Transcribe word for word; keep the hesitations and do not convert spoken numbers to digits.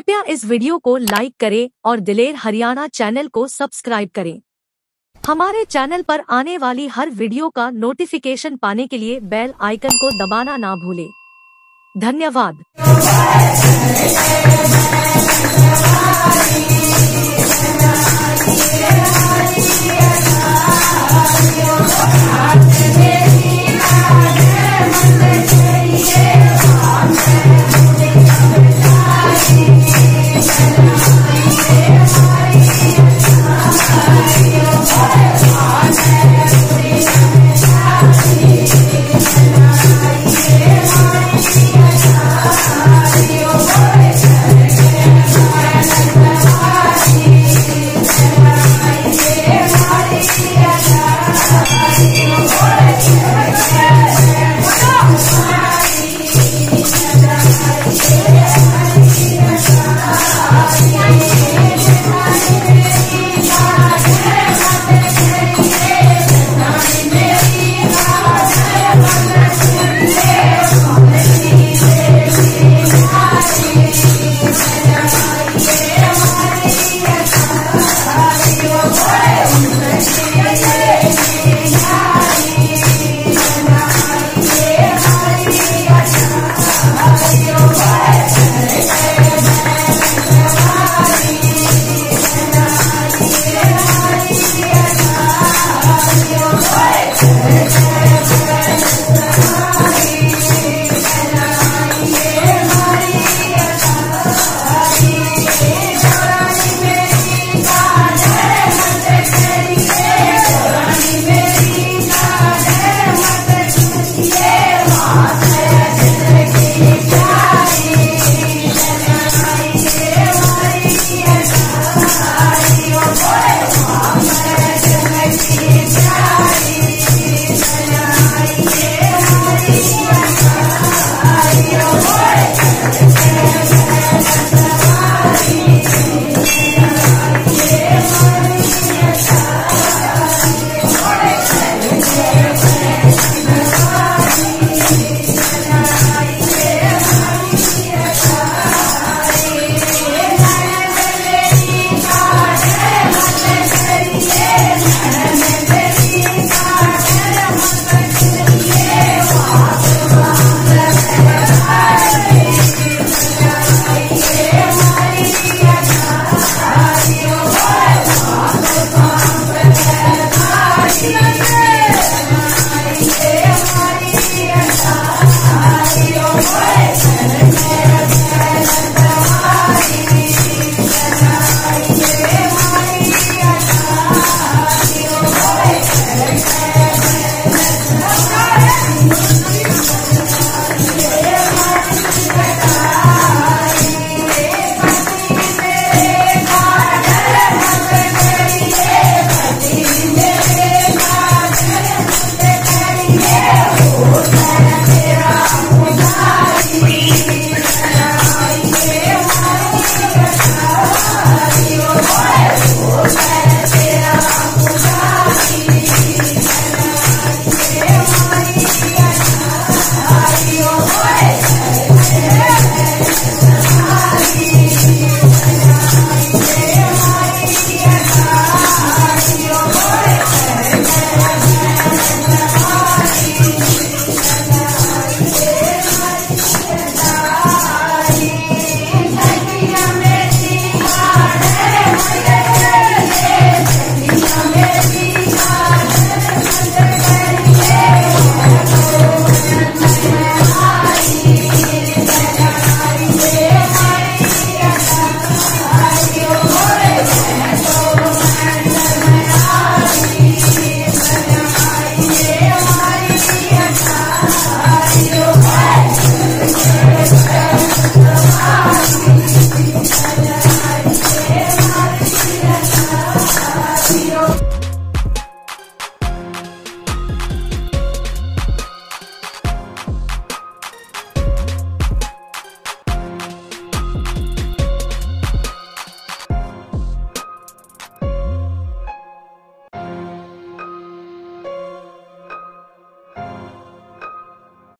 कृपया इस वीडियो को लाइक करें और दिलेर हरियाणा चैनल को सब्सक्राइब करें। हमारे चैनल पर आने वाली हर वीडियो का नोटिफिकेशन पाने के लिए बेल आइकन को दबाना ना भूलें। धन्यवाद।